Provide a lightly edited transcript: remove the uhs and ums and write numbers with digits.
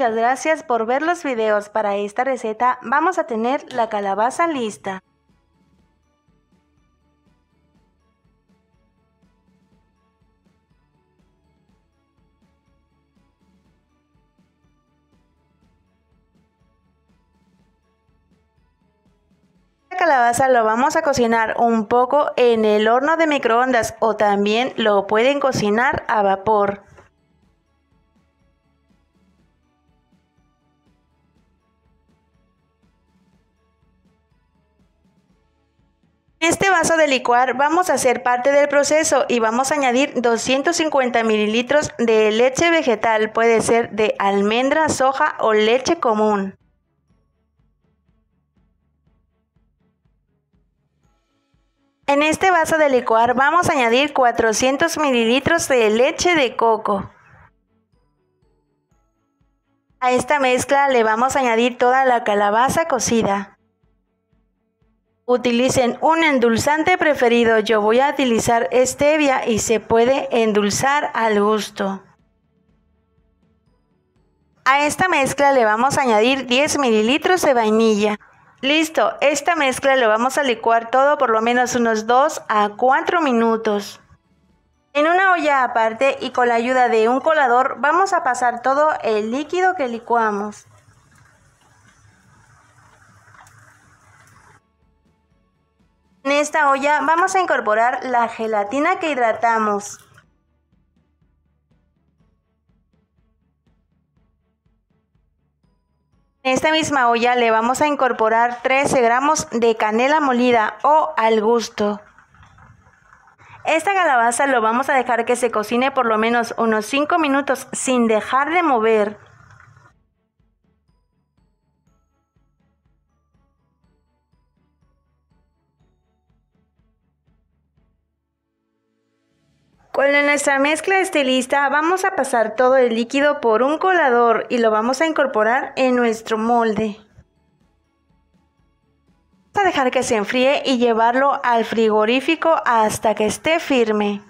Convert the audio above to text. Muchas gracias por ver los videos. Para esta receta vamos a tener la calabaza lista. Calabaza lo vamos a cocinar un poco en el horno de microondas, o también lo pueden cocinar a vapor. En este vaso de licuar vamos a hacer parte del proceso y vamos a añadir 250 mililitros de leche vegetal, puede ser de almendra, soja o leche común. En este vaso de licuar vamos a añadir 400 mililitros de leche de coco. A esta mezcla le vamos a añadir toda la calabaza cocida. Utilicen un endulzante preferido, yo voy a utilizar stevia y se puede endulzar al gusto. A esta mezcla le vamos a añadir 10 mililitros de vainilla. Listo, esta mezcla lo vamos a licuar todo por lo menos unos 2 a 4 minutos. En una olla aparte y con la ayuda de un colador vamos a pasar todo el líquido que licuamos. En esta olla vamos a incorporar la gelatina que hidratamos. En esta misma olla le vamos a incorporar 13 gramos de canela molida o al gusto. Esta calabaza lo vamos a dejar que se cocine por lo menos unos 5 minutos sin dejar de mover. Cuando nuestra mezcla esté lista, vamos a pasar todo el líquido por un colador y lo vamos a incorporar en nuestro molde. Vamos a dejar que se enfríe y llevarlo al frigorífico hasta que esté firme.